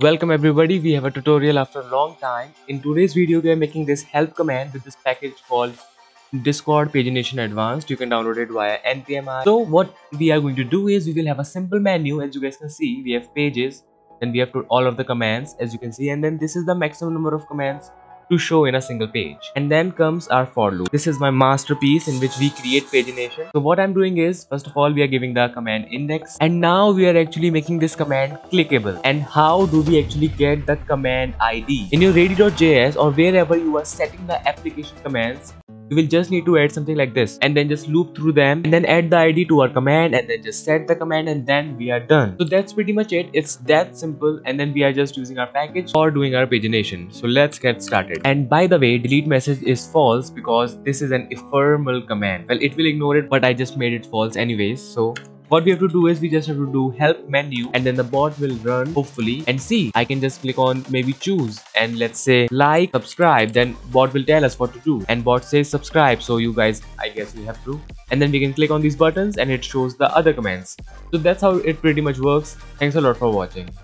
Welcome everybody, we have a tutorial after a long time. In today's video we are making this help command with this package called Discord Pagination Advanced. You can download it via npm. So what we are going to do is we will have a simple menu. As you guys can see, we have pages, then we have put all of the commands as you can see, and then this is the maximum number of commands to show in a single page. And then comes our for loop. This is my masterpiece in which we create pagination. So what I'm doing is, first of all, we are giving the command index, and now we are actually making this command clickable. And how do we actually get the command ID? In your ready.js or wherever you are setting the application commands, you will just need to add something like this and then just loop through them and then add the ID to our command and then just set the command, and then we are done. So that's pretty much it. It's that simple, and then we are just using our package for doing our pagination. So let's get started. And by the way, delete message is false because this is an ephemeral command. Well, it will ignore it, but I just made it false anyways. So what we have to do is we just have to do help menu, and then the bot will run hopefully, and see, I can just click on maybe choose and let's say like, subscribe, then bot will tell us what to do, and bot says subscribe. So you guys, I guess you have to, and then we can click on these buttons and it shows the other commands. So that's how it pretty much works. Thanks a lot for watching.